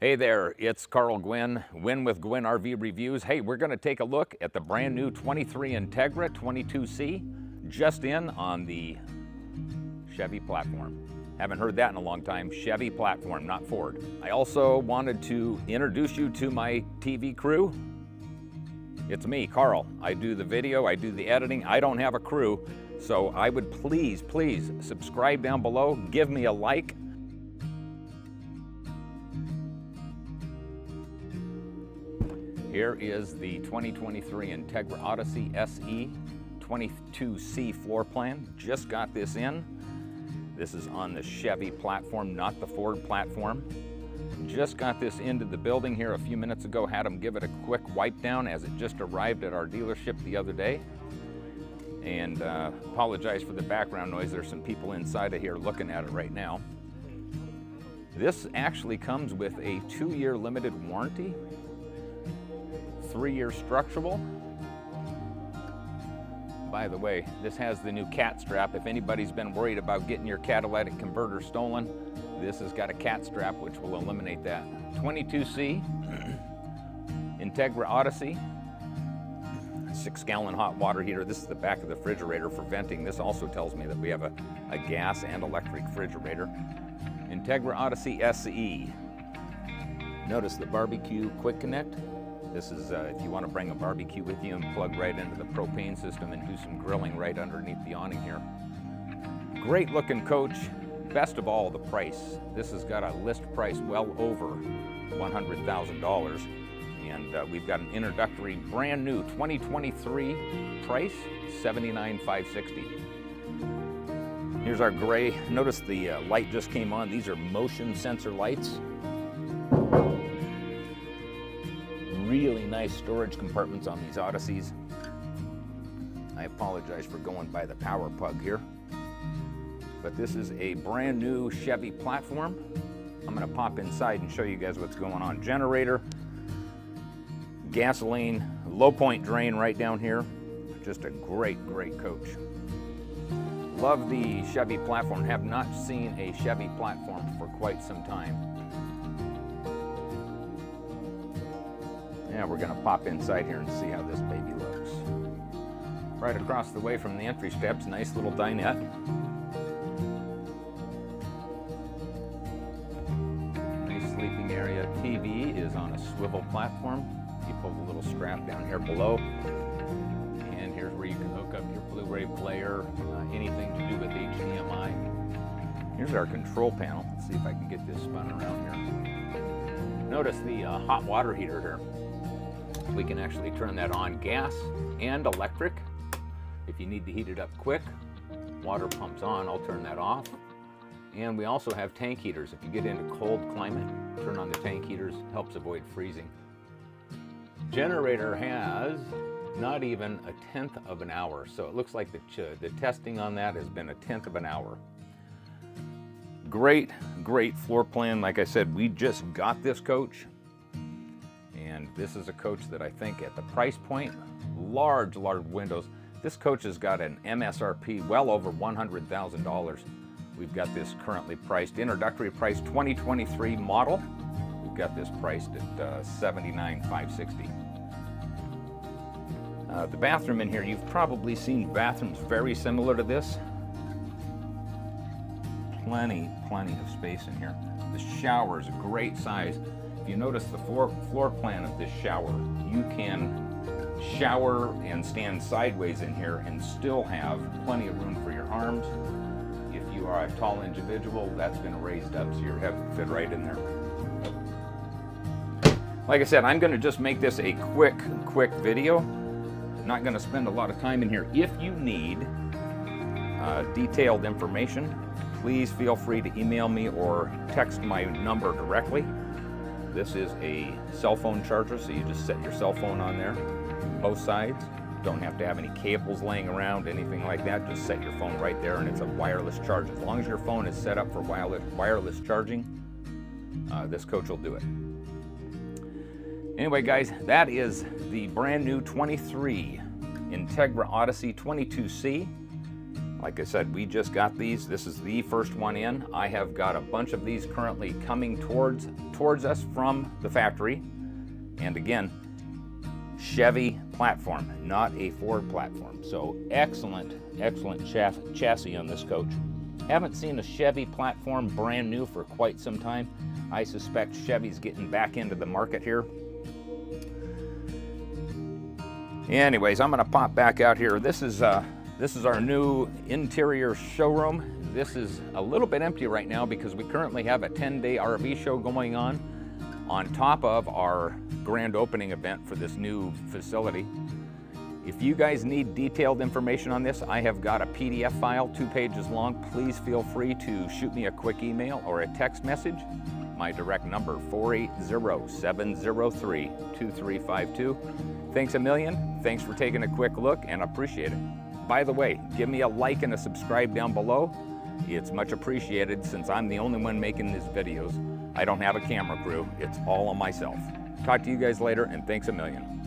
Hey there, it's Karl Gwinn, Win with Gwinn RV Reviews. Hey, we're going to take a look at the brand new 23 Entegra 22C, just in on the Chevy platform. Haven't heard that in a long time. Chevy platform, not Ford. I also wanted to introduce you to my TV crew. It's me, Karl. I do the video, I do the editing. I don't have a crew, so I would please subscribe down below, give me a like. Here is the 2023 Entegra Odyssey SE 22C floor plan. Just got this in. This is on the Chevy platform, not the Ford platform. Just got this into the building here a few minutes ago. Had them give it a quick wipe down as it just arrived at our dealership the other day. And apologize for the background noise. There's some people inside of here looking at it right now. This actually comes with a 2-year limited warranty. 3-year structural. By the way, this has the new cat strap. If anybody's been worried about getting your catalytic converter stolen, this has got a cat strap which will eliminate that. 22C Entegra Odyssey, 6-gallon hot water heater. This is the back of the refrigerator for venting. This also tells me that we have a gas and electric refrigerator. Entegra Odyssey SE. Notice the barbecue quick connect. This is if you want to bring a barbecue with you and plug right into the propane system and do some grilling right underneath the awning here. Great looking coach. Best of all, the price. This has got a list price well over $100,000. And we've got an introductory brand new 2023 price, $79,560. Here's our gray. Notice the light just came on. These are motion sensor lights. Really nice storage compartments on these Odysseys. I apologize for going by the power plug here. But this is a brand new Chevy platform. I'm gonna pop inside and show you guys what's going on. Generator, gasoline, low point drain right down here. Just a great coach. Love the Chevy platform. Have not seen a Chevy platform for quite some time. Now we're gonna pop inside here and see how this baby looks. Right across the way from the entry steps, nice little dinette. Nice sleeping area. TV is on a swivel platform. You pull the little strap down here below. And here's where you can hook up your Blu-ray player, anything to do with HDMI. Here's our control panel. Let's see if I can get this spun around here. Notice the hot water heater here. We can actually turn that on gas and electric. If you need to heat it up quick, water pumps on, I'll turn that off. And we also have tank heaters. If you get into cold climate, turn on the tank heaters, helps avoid freezing. Generator has not even a tenth of an hour, so it looks like the testing on that has been a tenth of an hour. Great floor plan. Like I said, we just got this coach. And this is a coach that I think at the price point, large windows. This coach has got an MSRP well over $100,000. We've got this currently priced, introductory price 2023 model. We've got this priced at $79,560. The bathroom in here, you've probably seen bathrooms very similar to this. Plenty of space in here. The shower is a great size. You notice the floor plan of this shower. You can shower and stand sideways in here and still have plenty of room for your arms. If you are a tall individual, that's been raised up so your head can fit right in there. Like I said, I'm gonna just make this a quick video. I'm not gonna spend a lot of time in here. If you need detailed information, please feel free to email me or text my number directly. This is a cell phone charger, so you just set your cell phone on there, both sides. Don't have to have any cables laying around, anything like that. Just set your phone right there, and it's a wireless charge. As long as your phone is set up for wireless charging, this coach will do it. Anyway, guys, that is the brand new 23 Entegra Odyssey 22C. Like I said, we just got these. This is the first one in. I have got a bunch of these currently coming towards us from the factory. And again, Chevy platform, not a Ford platform. So excellent chassis on this coach. Haven't seen a Chevy platform brand new for quite some time. I suspect Chevy's getting back into the market here. Anyways, I'm gonna pop back out here. This is our new interior showroom. This is a little bit empty right now because we currently have a 10-day RV show going on top of our grand opening event for this new facility. If you guys need detailed information on this, I have got a PDF file, 2 pages long. Please feel free to shoot me a quick email or a text message. My direct number, 480-703-2352. Thanks a million. Thanks for taking a quick look and appreciate it. By the way, give me a like and a subscribe down below. It's much appreciated since I'm the only one making these videos. I don't have a camera crew. It's all on myself. Talk to you guys later, and thanks a million.